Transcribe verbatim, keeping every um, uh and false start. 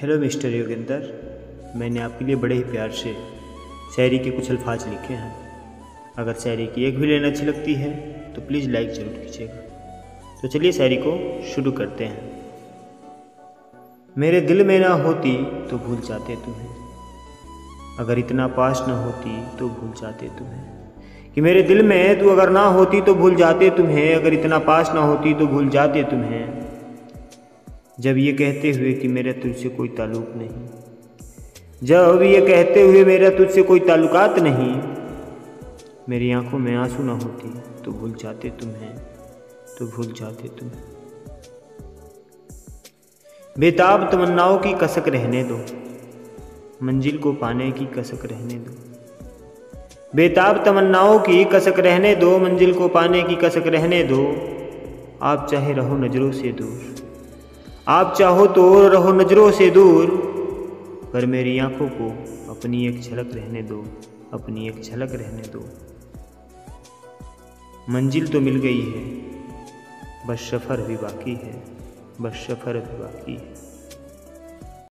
Hello mister Yogendra, मैंने आपके लिए बड़े ही प्यार से शायरी के कुछ अल्फाज लिखे हैं। अगर शायरी की एक भी लाइन अच्छी लगती है तो प्लीज़ लाइक ज़रूर कीजिएगा। तो चलिए शायरी को शुरू करते हैं। मेरे दिल में ना होती तो भूल जाते तुम्हें, अगर इतना पास ना होती तो भूल जाते तुम्हें। कि मेरे दिल में तू अगर ना होती तो भूल जाते तुम्हें, अगर इतना पास ना होती तो भूल जाते तुम्हें। जब ये कहते हुए कि मेरा तुझसे कोई ताल्लुक नहीं, जब ये कहते हुए मेरा तुझसे कोई ताल्लुकात नहीं। मेरी आंखों में आंसू ना होती तो भूल जाते तुम्हें, तो भूल जाते तुम्हें। बेताब तमन्नाओं की कसक रहने दो, मंजिल को पाने की कसक रहने दो। बेताब तमन्नाओं की कसक रहने दो, मंजिल को पाने की कसक रहने दो। आप चाहे रहो नजरों से दूर, आप चाहो तो रहो नजरों से दूर। पर मेरी आंखों को अपनी एक झलक रहने दो, अपनी एक झलक रहने दो। मंजिल तो मिल गई है, बस सफ़र भी बाकी है, बस सफ़र भी बाकी है।